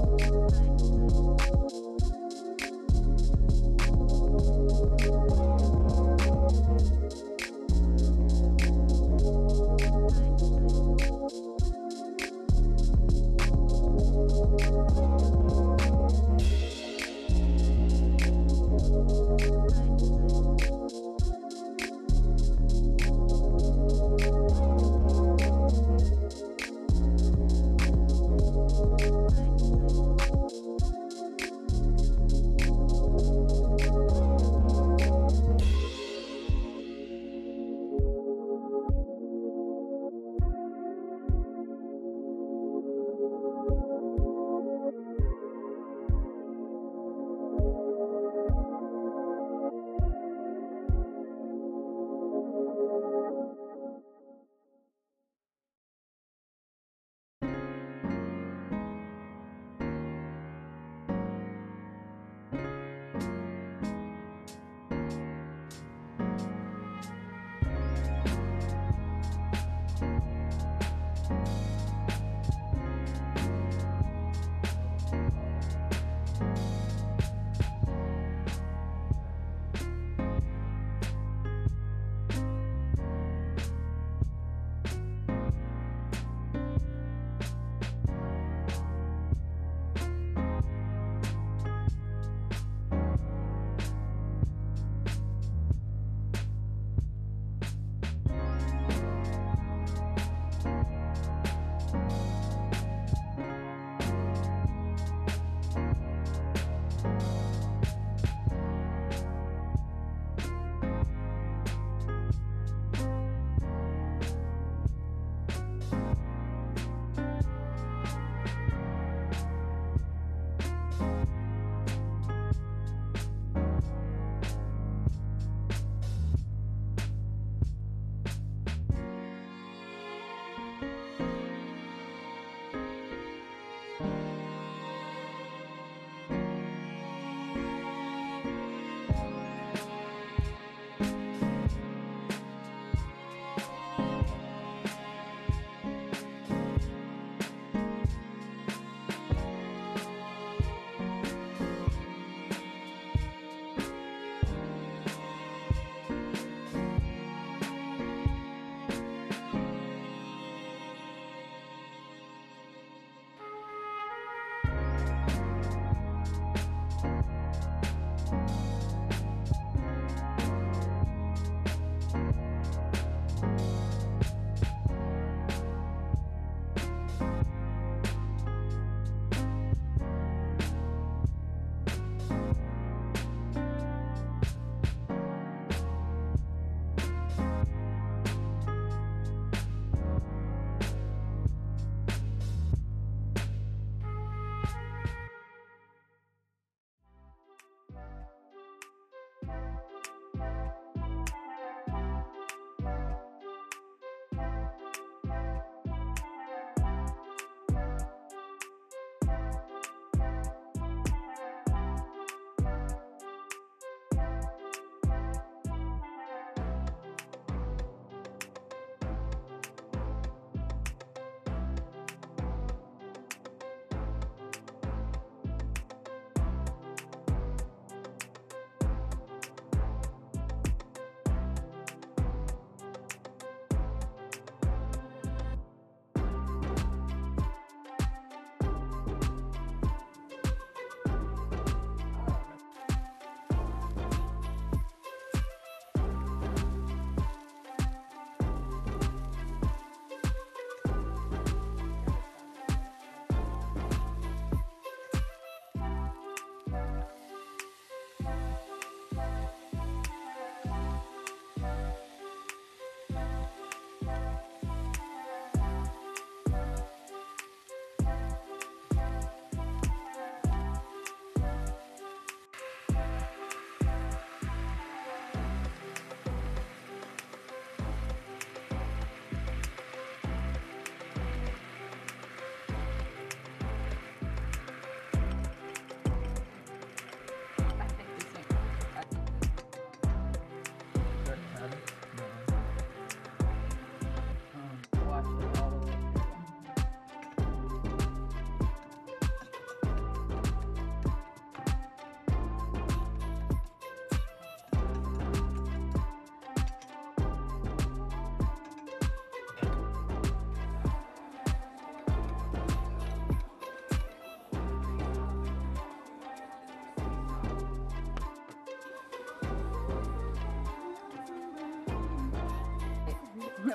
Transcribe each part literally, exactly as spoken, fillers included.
We'll be right back.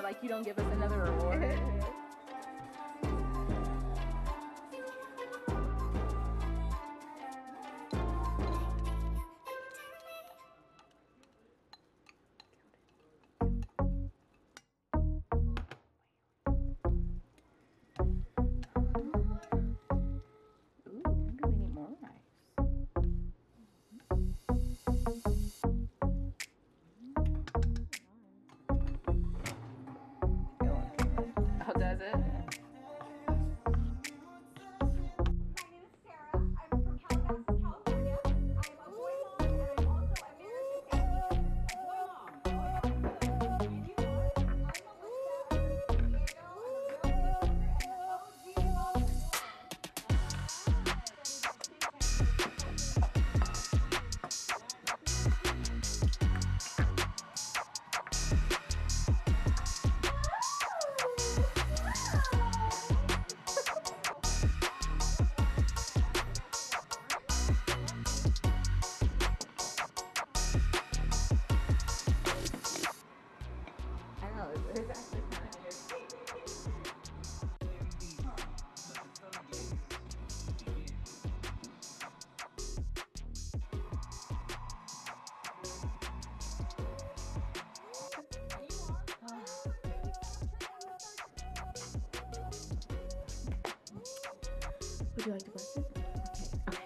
like you don't give us another reward. Would you like to bless this? Okay. Okay.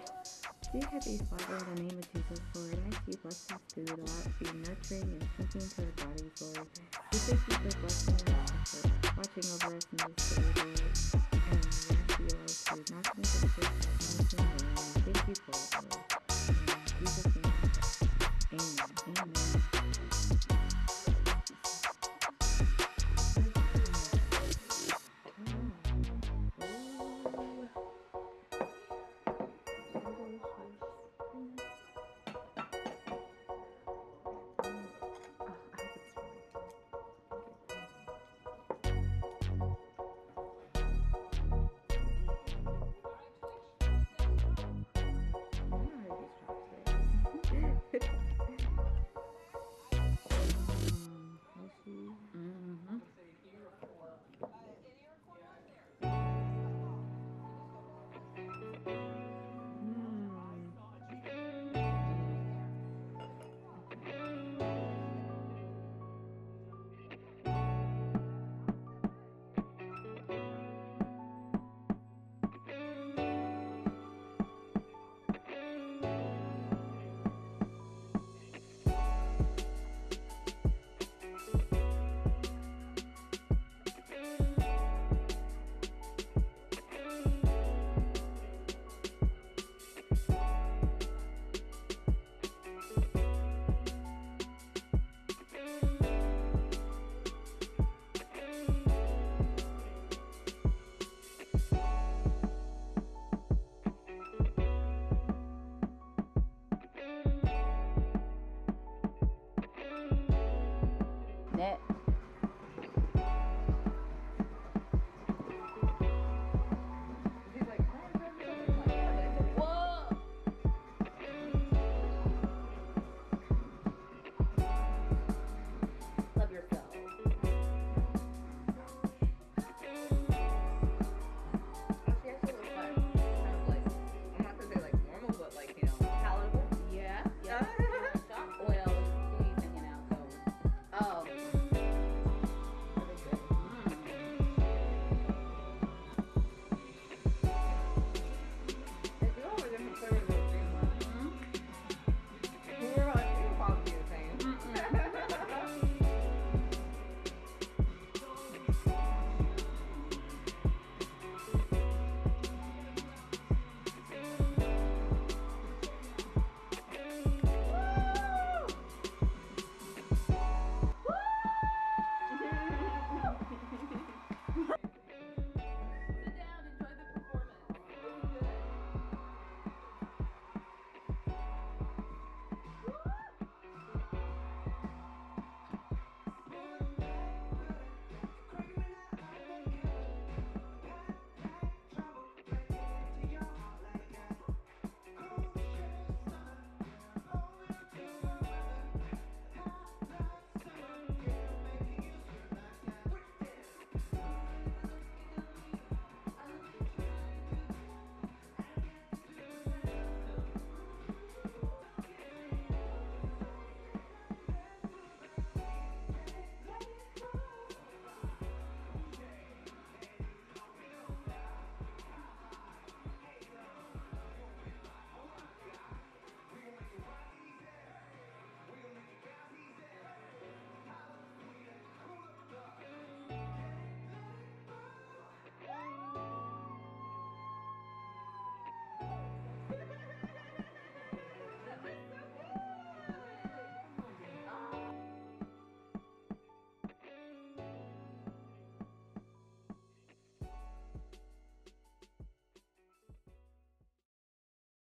Dear Heavenly Father, in the name of Jesus, Lord, I ask you to bless this food, allow it to be nurturing and sinking to our bodies, Lord. We thank you for blessing us, for watching over us in this day, Lord. And we ask you, Lord, to not think of this